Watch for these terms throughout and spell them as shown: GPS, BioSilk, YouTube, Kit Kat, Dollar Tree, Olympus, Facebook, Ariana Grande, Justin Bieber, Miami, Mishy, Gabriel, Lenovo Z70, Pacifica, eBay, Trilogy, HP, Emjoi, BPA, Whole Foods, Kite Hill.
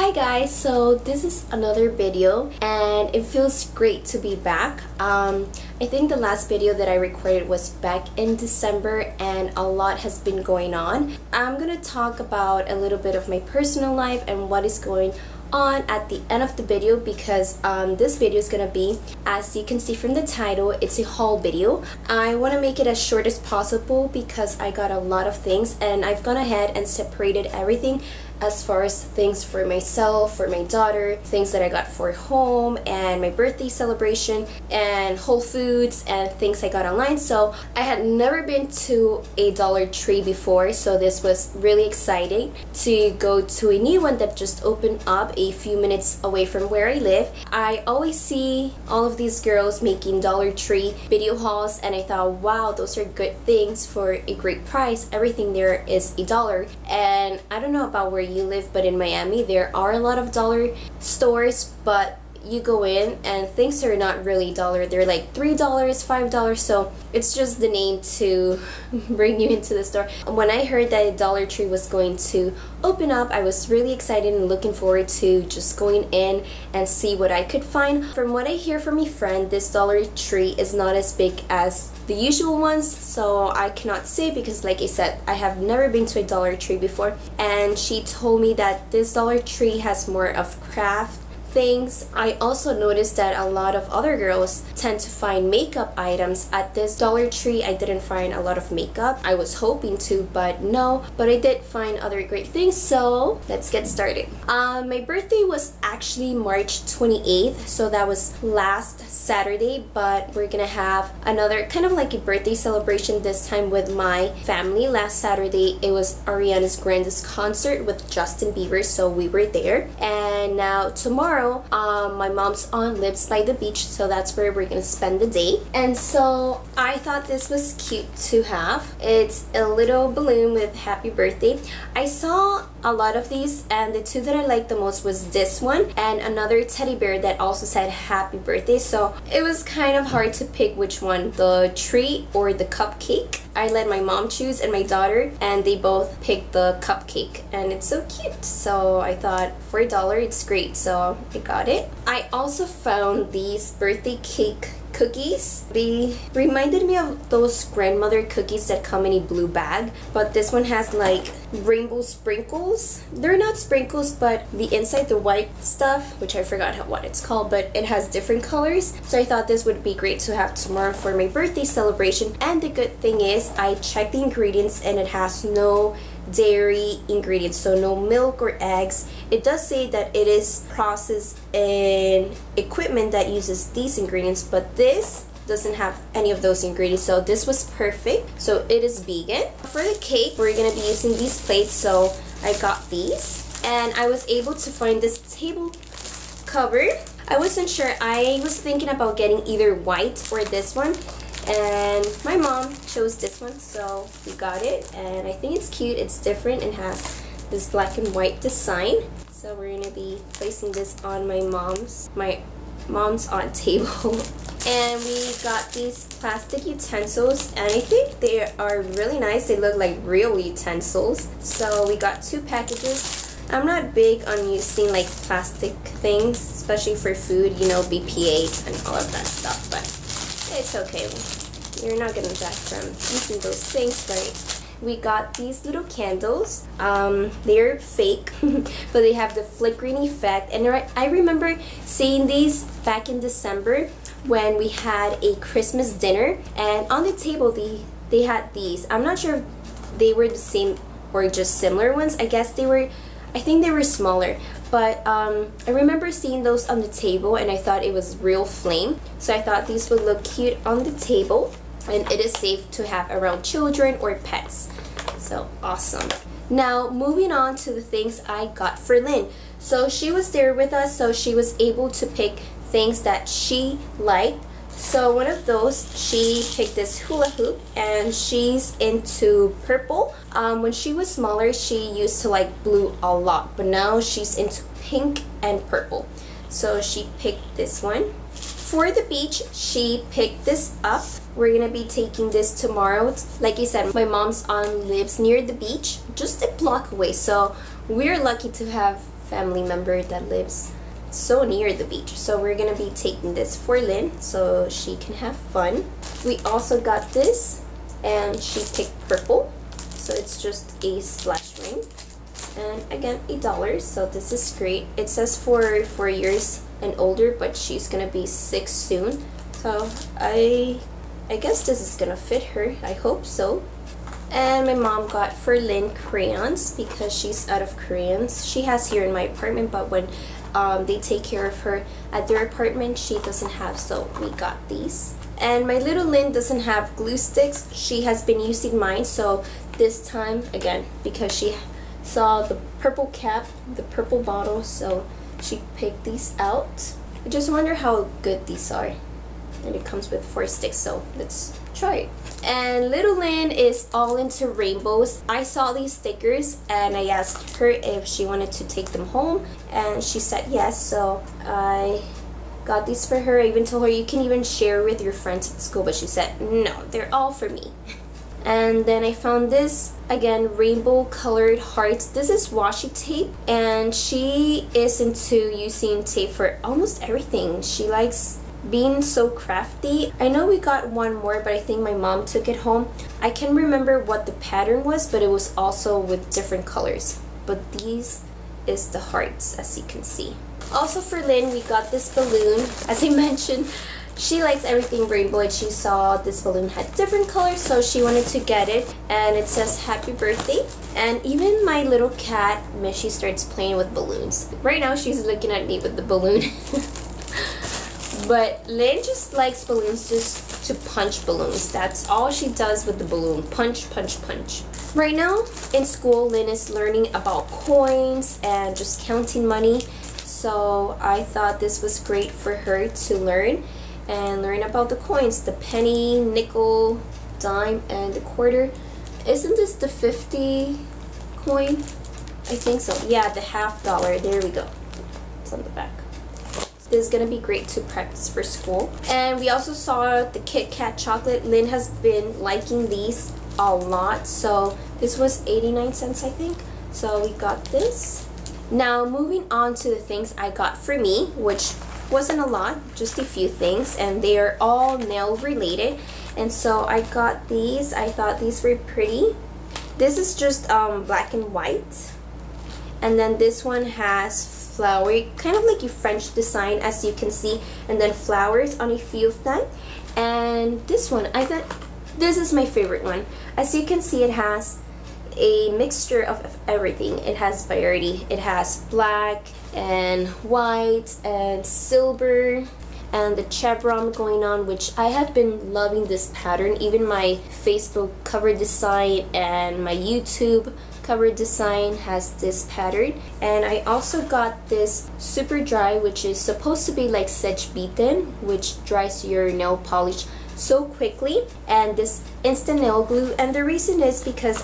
Hi guys, so this is another video and it feels great to be back. I think the last video that I recorded was back in December and a lot has been going on. I'm gonna talk about a little bit of my personal life and what is going on at the end of the video because this video is gonna be, as you can see from the title, it's a haul video. I want to make it as short as possible because I got a lot of things and I've gone ahead and separated everything as far as things for myself, for my daughter, things that I got for home and my birthday celebration and Whole Foods and things I got online. So I had never been to a Dollar Tree before, so this was really exciting to go to a new one that just opened up a few minutes away from where I live. I always see all of these girls making Dollar Tree video hauls and I thought, wow, those are good things for a great price. Everything there is a dollar, and I don't know about where you live, but in Miami there are a lot of dollar stores, but you go in and things are not really dollar, they're like $3, $5, so it's just the name to bring you into the store. When I heard that Dollar Tree was going to open up, I was really excited and looking forward to just going in and see what I could find. From what I hear from my friend, this Dollar Tree is not as big as the usual ones, so I cannot say because, like I said, I have never been to a Dollar Tree before, and she told me that this Dollar Tree has more of craft things. I also noticed that a lot of other girls tend to find makeup items at this Dollar Tree. I didn't find a lot of makeup. I was hoping to, but no. But I did find other great things, so let's get started. My birthday was actually March 28th, so that was last Saturday, but we're gonna have another kind of like a birthday celebration this time with my family. Last Saturday it was Ariana Grande's concert with Justin Bieber, so we were there. And now tomorrow my mom's aunt lives by the beach, so that's where we're gonna spend the day. And so I thought this was cute to have. It's a little balloon with happy birthday. I saw a lot of these and the two that I liked the most was this one and another teddy bear that also said happy birthday, so it was kind of hard to pick which one, the tree or the cupcake. I let my mom choose and my daughter, and they both picked the cupcake, and it's so cute, so I thought for $1 it's great, so I got it. I also found these birthday cake cookies. They reminded me of those grandmother cookies that come in a blue bag, but this one has like rainbow sprinkles. They're not sprinkles, but the inside, the white stuff, which I forgot what it's called, but it has different colors, so I thought this would be great to have tomorrow for my birthday celebration. And the good thing is I checked the ingredients and it has no dairy ingredients, so no milk or eggs. It does say that it is processed in equipment that uses these ingredients, but this doesn't have any of those ingredients, so this was perfect. So it is vegan. For the cake, we're gonna be using these plates, so I got these, and I was able to find this table cover. I wasn't sure. I was thinking about getting either white or this one, and my mom chose this one, so we got it, and I think it's cute. It's different and has this black and white design, so we're gonna be placing this on my mom's aunt table. And we got these plastic utensils, and I think they are really nice. They look like real utensils, so we got two packages. I'm not big on using like plastic things, especially for food, you know, BPA and all of that stuff, but it's okay, you're not gonna die from using those things, right? We got these little candles. They're fake, but they have the flickering effect, and I remember seeing these back in December when we had a Christmas dinner, and on the table they had these. I'm not sure if they were the same or just similar ones. I guess they were, I think they were smaller, but I remember seeing those on the table and I thought it was real flame, so I thought these would look cute on the table, and it is safe to have around children or pets, so awesome. Now moving on to the things I got for Lynn. So she was there with us, so she was able to pick things that she liked. So one of those, she picked this hula hoop, and she's into purple. When she was smaller, she used to like blue a lot, but now she's into pink and purple, so she picked this one. For the beach, she picked this up. We're gonna be taking this tomorrow. Like I said, my mom's aunt lives near the beach, just a block away, so we're lucky to have family member that lives so near the beach. So we're gonna be taking this for Lynn so she can have fun. We also got this and she picked purple, so it's just a splash ring, and again $8, so this is great. It says for 4 years and older, but she's gonna be 6 soon, so I guess this is gonna fit her. I hope so. And my mom got for Lynn crayons because she's out of crayons. She has here in my apartment, but when they take care of her at their apartment, she doesn't have, so we got these. And my little Lynn doesn't have glue sticks. She has been using mine, so this time, again, because she saw the purple cap, the purple bottle, so she picked these out. I just wonder how good these are. And it comes with 4 sticks, so let's try it. And little Lynn is all into rainbows. I saw these stickers and I asked her if she wanted to take them home, and she said yes, so I got these for her. I even told her you can even share with your friends at school, but she said no, they're all for me. And then I found this, again, rainbow colored hearts. This is washi tape, and she is into using tape for almost everything. She likes being so crafty. I know we got one more, but I think my mom took it home. I can remember what the pattern was, but it was also with different colors. But these is the hearts, as you can see. Also for Lynn, we got this balloon. As I mentioned, she likes everything rainbow, and she saw this balloon had different colors, so she wanted to get it. And it says happy birthday. And even my little cat, Mishy, starts playing with balloons. Right now she's looking at me with the balloon. But Lynn just likes balloons just to punch balloons. That's all she does with the balloon. Punch, punch, punch. Right now in school, Lynn is learning about coins and just counting money. So I thought this was great for her to learn and learn about the coins. The penny, nickel, dime, and the quarter. Isn't this the 50 coin? I think so. Yeah, the $half. There we go. It's on the back. This is going to be great to practice for school. And we also saw the Kit Kat chocolate. Lynn has been liking these a lot. So this was 89 cents, I think. So we got this. Now moving on to the things I got for me, which wasn't a lot, just a few things. And they are all nail related. And so I got these. I thought these were pretty. This is just black and white. And then this one has flower, kind of like a French design, as you can see, and then flowers on a few of them. And this one, I thought this is my favorite one. As you can see, it has a mixture of everything. It has variety. It has black and white and silver and the chevron going on, which I have been loving this pattern. Even my Facebook cover design and my YouTube cover design has this pattern. And I also got this super dry, which is supposed to be like sedge beaten, which dries your nail polish so quickly, and this instant nail glue. And the reason is because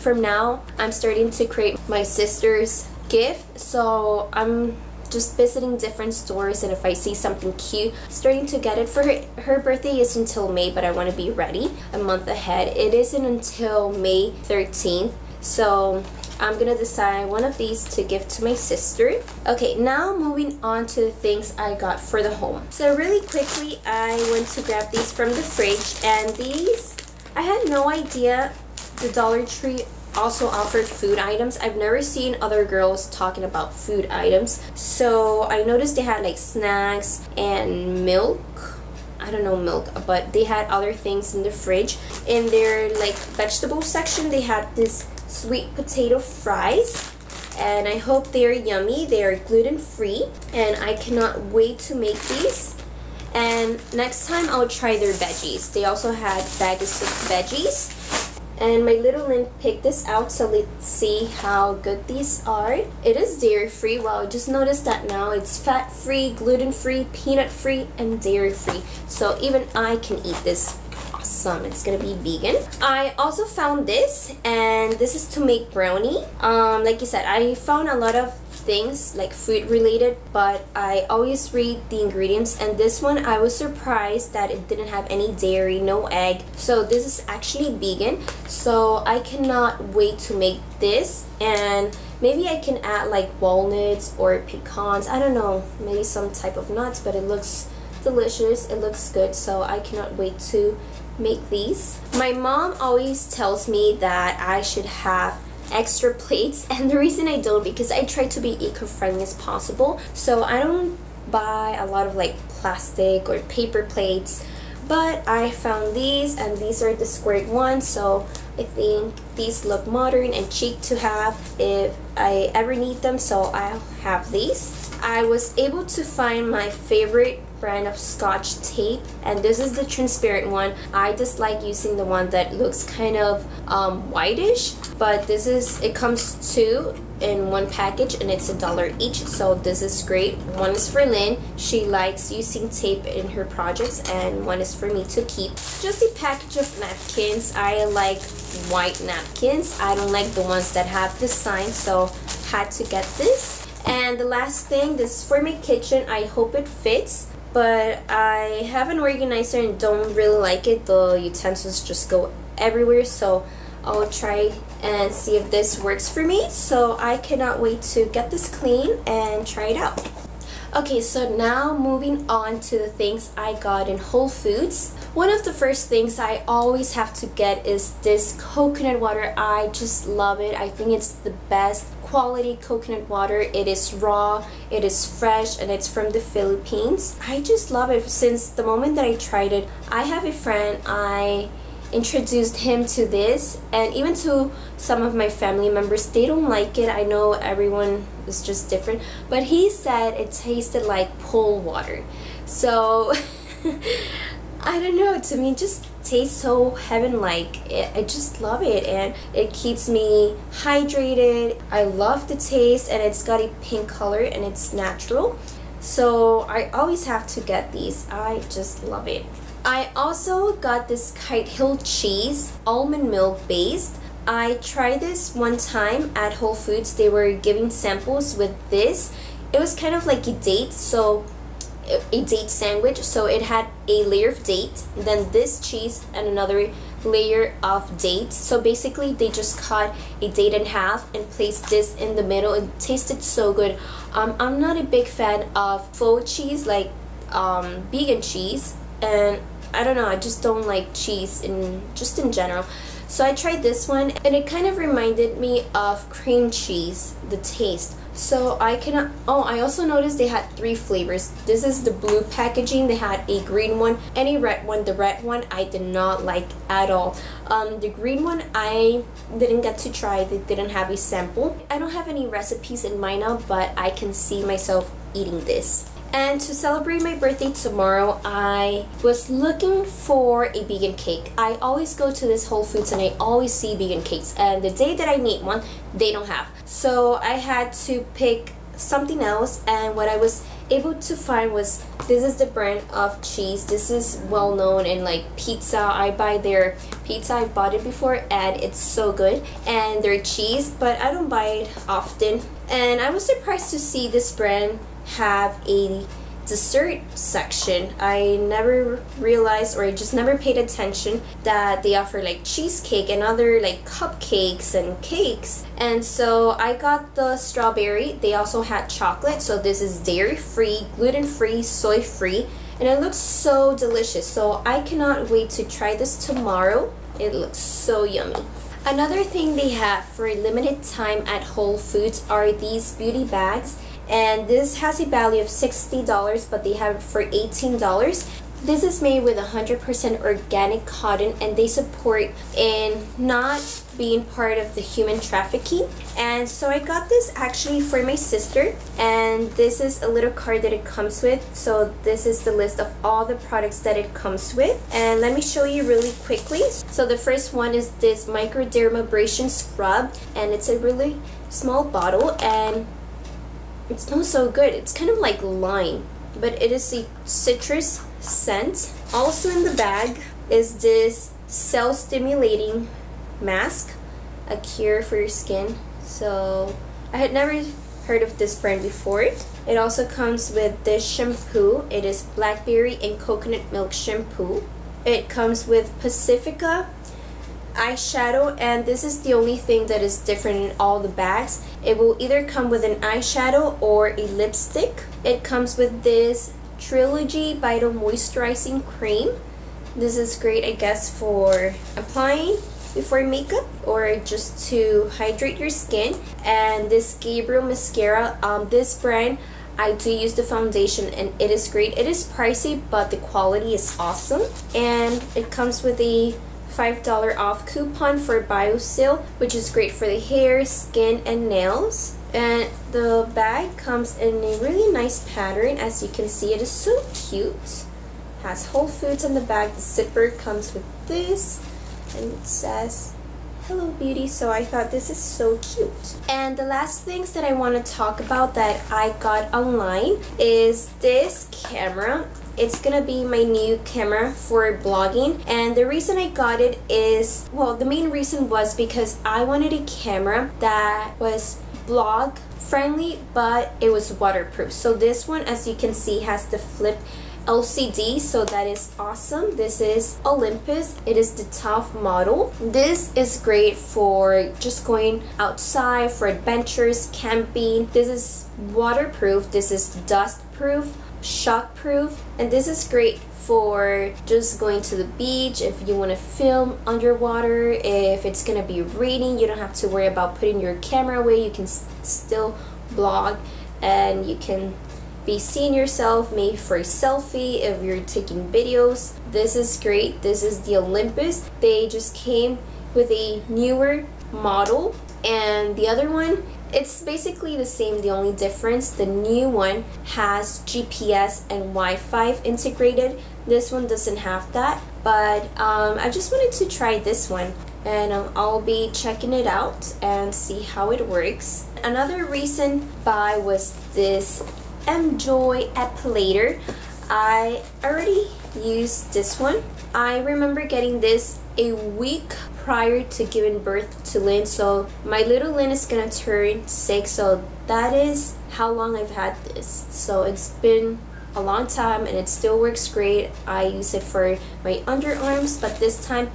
from now I'm starting to create my sister's gift, so I'm just visiting different stores, and if I see something cute, starting to get it for her. Her birthday is until May, but I want to be ready a month ahead. It isn't until May 13th, so I'm gonna decide one of these to give to my sister. Okay, now moving on to the things I got for the home. So really quickly, I went to grab these from the fridge, and these, I had no idea the Dollar Tree also offered food items. I've never seen other girls talking about food items, so I noticed they had like snacks and milk. I don't know milk, but they had other things in the fridge. In their like vegetable section, they had this sweet potato fries, and I hope they are yummy. They are gluten-free, and I cannot wait to make these. And next time I'll try their veggies. They also had bags of veggies. And my little Lynn picked this out, so let's see how good these are. It is dairy-free. Wow, I just noticed that now. It's fat-free, gluten-free, peanut-free, and dairy-free. So even I can eat this. Awesome. It's gonna be vegan. I also found this, and this is to make brownie. Like you said, I found a lot of things like food related, but I always read the ingredients, and this one I was surprised that it didn't have any dairy, no egg. So this is actually vegan, so I cannot wait to make this. And maybe I can add like walnuts or pecans, I don't know, maybe some type of nuts, but it looks delicious, it looks good, so I cannot wait to make these. My mom always tells me that I should have extra plates, and the reason I don't, because I try to be eco-friendly as possible, so I don't buy a lot of like plastic or paper plates. But I found these, and these are the squared ones, so I think these look modern and chic to have if I ever need them, so I'll have these. I was able to find my favorite brand of scotch tape, and this is the transparent one. I dislike using the one that looks kind of whitish, but this is, it comes two in one package and it's $1 each, so this is great. One is for Lynn, she likes using tape in her projects, and one is for me to keep. Just a package of napkins. I like white napkins, I don't like the ones that have the sign, so had to get this. And the last thing, this is for my kitchen. I hope it fits, but I have an organizer and don't really like it. The utensils just go everywhere, so I'll try and see if this works for me. So I cannot wait to get this clean and try it out. Okay, so now moving on to the things I got in Whole Foods. One of the first things I always have to get is this coconut water. I just love it. I think it's the best quality coconut water. It is raw, it is fresh, and it's from the Philippines. I just love it since the moment that I tried it. I have a friend, I introduced him to this, and even to some of my family members, they don't like it. I know everyone is just different, but he said it tasted like pool water, so I don't know, to me it just tastes so heaven-like. I just love it, and it keeps me hydrated. I love the taste, and it's got a pink color and it's natural, so I always have to get these. I just love it. I also got this Kite Hill cheese, almond milk based. I tried this one time at Whole Foods. They were giving samples with this. It was kind of like a date, so a date sandwich, so it had a layer of date, then this cheese, and another layer of date. So basically they just cut a date in half and placed this in the middle. It tasted so good. I'm not a big fan of faux cheese, like vegan cheese, and I don't know, I just don't like cheese in general. So I tried this one, and it kind of reminded me of cream cheese, the taste. So I cannot, oh, I also noticed they had 3 flavors. This is the blue packaging, they had a green one and a red one. The red one I did not like at all. The green one I didn't get to try, they didn't have a sample. I don't have any recipes in mind now, but I can see myself eating this. And to celebrate my birthday tomorrow, I was looking for a vegan cake. I always go to this Whole Foods and I always see vegan cakes, and the day that I need one, they don't have. So I had to pick something else, and what I was able to find was, this is the brand of cheese. This is well known in like pizza. I buy their pizza, I've bought it before and it's so good, and their cheese, but I don't buy it often. And I was surprised to see this brand have a dessert section. I never realized, or I just never paid attention, that they offer like cheesecake and other like cupcakes and cakes. And so I got the strawberry. They also had chocolate, so this is dairy free, gluten free, soy free, and it looks so delicious, so I cannot wait to try this tomorrow. It looks so yummy. Another thing they have for a limited time at Whole Foods are these beauty bags, and this has a value of $60, but they have it for $18. This is made with 100% organic cotton, and they support in not being part of the human trafficking. And so I got this actually for my sister, and this is a little card that it comes with. So this is the list of all the products that it comes with, and let me show you really quickly. So the first one is this microdermabrasion scrub, and it's a really small bottle, and it smells so good. It's kind of like lime, but it is a citrus scent. Also in the bag is this cell-stimulating mask, a cure for your skin. So I had never heard of this brand before. It also comes with this shampoo. It is blackberry and coconut milk shampoo. It comes with Pacifica eyeshadow, and this is the only thing that is different in all the bags. It will either come with an eyeshadow or a lipstick. It comes with this Trilogy Vital Moisturizing Cream. This is great, I guess, for applying before makeup or just to hydrate your skin. And this Gabriel mascara, this brand, I do use the foundation and it is great. It is pricey, but the quality is awesome. And it comes with a $5 off coupon for BioSilk, which is great for the hair, skin, and nails. And the bag comes in a really nice pattern. As you can see, it is so cute. It has Whole Foods on the bag. The zipper comes with this and it says hello beauty, so I thought this is so cute. And the last things that I want to talk about that I got online is this camera. It's gonna be my new camera for blogging, and the reason I got it is, well, the main reason was because I wanted a camera that was blog friendly but it was waterproof. So this one, as you can see, has the flip LCD, so that is awesome. This is Olympus. It is the top model. This is great for just going outside for adventures, camping. This is waterproof, this is dust proof, shock proof, and this is great for just going to the beach if you want to film underwater. If it's gonna be raining, you don't have to worry about putting your camera away. You can still vlog and you can be seeing yourself, maybe for a selfie if you're taking videos. This is great. This is the Olympus. They just came with a newer model, and the other one, it's basically the same. The only difference, the new one has GPS and Wi-Fi integrated. This one doesn't have that, but I just wanted to try this one, and I'll be checking it out and see how it works. Another recent buy was this Emjoi appellator. I already used this one. I remember getting this a week prior to giving birth to Lynn, so my little Lynn is gonna turn 6, so that is how long I've had this. So it's been a long time and it still works great. I use it for my underarms, but this time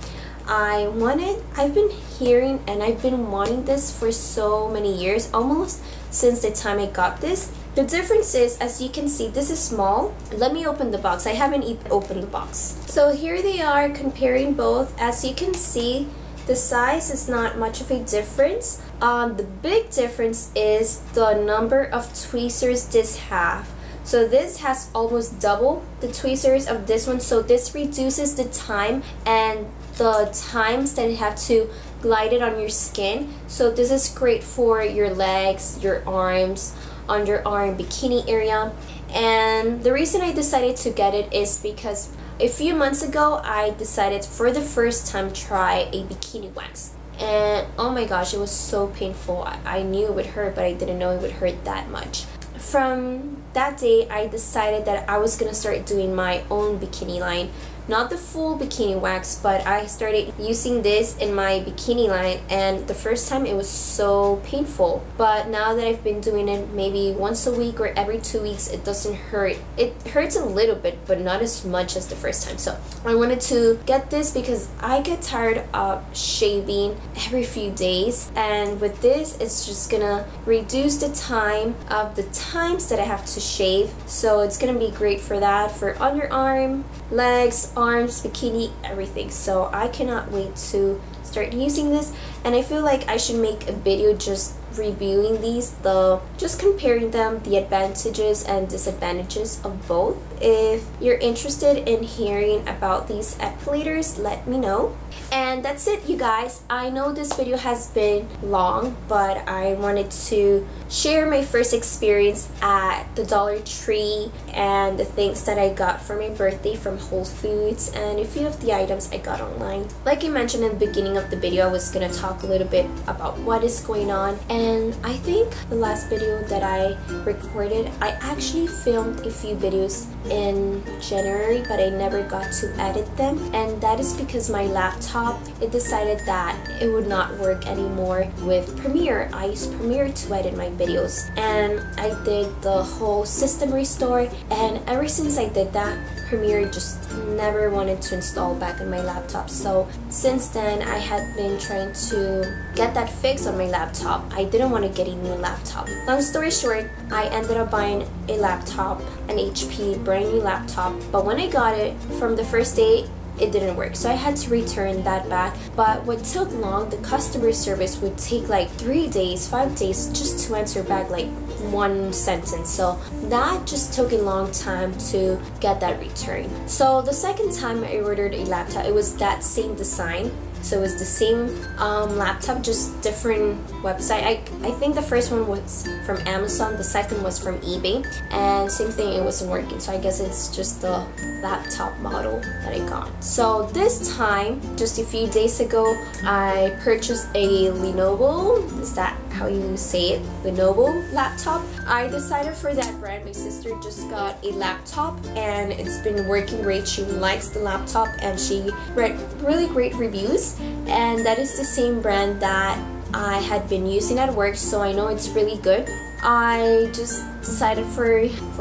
I've been hearing and I've been wanting this for so many years, almost since the time I got this. The difference is, as you can see, this is small. Let me open the box. I haven't even opened the box. So here they are, comparing both. As you can see, the size is not much of a difference. The big difference is the number of tweezers this has. So this has almost double the tweezers of this one, so this reduces the time and the times that you have to glide it on your skin. So this is great for your legs, your arms, underarm, bikini area. And the reason I decided to get it is because a few months ago I decided for the first time try a bikini wax, and oh my gosh, it was so painful. I knew it would hurt, but I didn't know it would hurt that much. From that day I decided that I was gonna start doing my own bikini line, not the full bikini wax, but I started using this in my bikini line, and the first time it was so painful, but now that I've been doing it maybe once a week or every 2 weeks, it doesn't hurt. It hurts a little bit, but not as much as the first time. So I wanted to get this because I get tired of shaving every few days, and with this it's just gonna reduce the time of the times that I have to shave, so it's gonna be great for that, for underarm, legs, arms, bikini, everything. So I cannot wait to start using this, and I feel like I should make a video just reviewing these, just comparing them, the advantages and disadvantages of both. If you're interested in hearing about these appellators, let me know. And that's it, you guys. I know this video has been long, but I wanted to share my first experience at the Dollar Tree and the things that I got for my birthday from Whole Foods and a few of the items I got online. Like I mentioned in the beginning of the video, I was gonna talk a little bit about what is going on, and I think the last video that I recorded, I actually filmed a few videos in January, but I never got to edit them, and that is because my laptop laptop, it decided that it would not work anymore with Premiere. I use Premiere to edit my videos, and I did the whole system restore, and ever since I did that, Premiere just never wanted to install back on my laptop. So since then, I had been trying to get that fixed on my laptop. I didn't want to get a new laptop. Long story short, I ended up buying a laptop, an HP brand new laptop, but when I got it, from the first day it didn't work, so I had to return that back. But what took long, the customer service would take like 3 days, 5 days just to answer back like one sentence, so that just took a long time to get that return. So the second time I ordered a laptop, it was that same design, so it was the same laptop, just different website. I think the first one was from Amazon, the second was from eBay, and same thing, it wasn't working, so I guess it's just the laptop model that I got. So this time, just a few days ago, I purchased a Lenovo, is that how you say it, Lenovo laptop. I decided for that brand. My sister just got a laptop and it's been working great. She likes the laptop and she read really great reviews, and that is the same brand that I had been using at work, so I know it's really good. I just decided for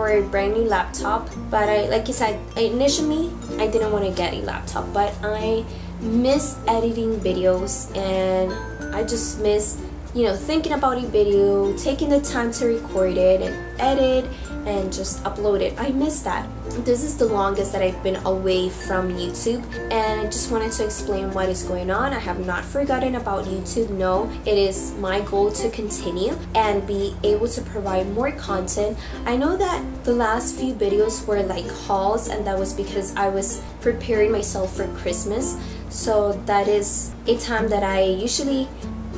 a brand new laptop, but I, like I said, initially I didn't want to get a laptop, but I miss editing videos and I just miss, you know, thinking about a video, taking the time to record it and edit and just upload it. I miss that. This is the longest that I've been away from YouTube, and I just wanted to explain what is going on. I have not forgotten about YouTube. No, it is my goal to continue and be able to provide more content. I know that the last few videos were like hauls, and that was because I was preparing myself for Christmas, so that is a time that I usually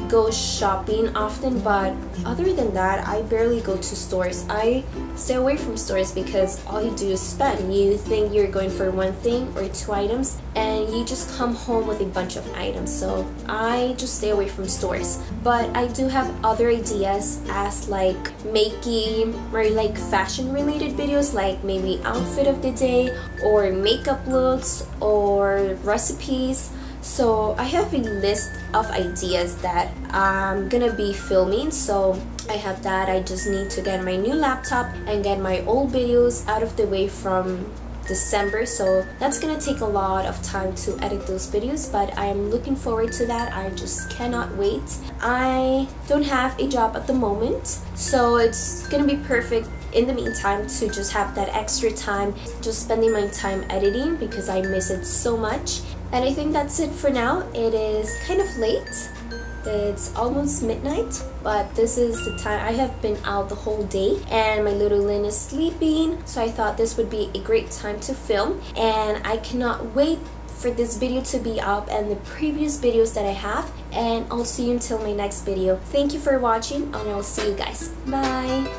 go shopping often. But other than that, I barely go to stores. I stay away from stores because all you do is spend. You think you're going for one thing or two items and you just come home with a bunch of items, so I just stay away from stores. But I do have other ideas as like making or like fashion related videos, like maybe outfit of the day or makeup looks or recipes. So I have a list of ideas that I'm gonna be filming, so I have that. I just need to get my new laptop and get my old videos out of the way from December, so that's gonna take a lot of time to edit those videos, but I'm looking forward to that. I just cannot wait. I don't have a job at the moment, so it's gonna be perfect in the meantime to just have that extra time, just spending my time editing because I miss it so much. And I think that's it for now. It is kind of late. It's almost midnight, but this is the time. I have been out the whole day and my little Lynn is sleeping, so I thought this would be a great time to film, and I cannot wait for this video to be up and the previous videos that I have, and I'll see you until my next video. Thank you for watching and I'll see you guys. Bye!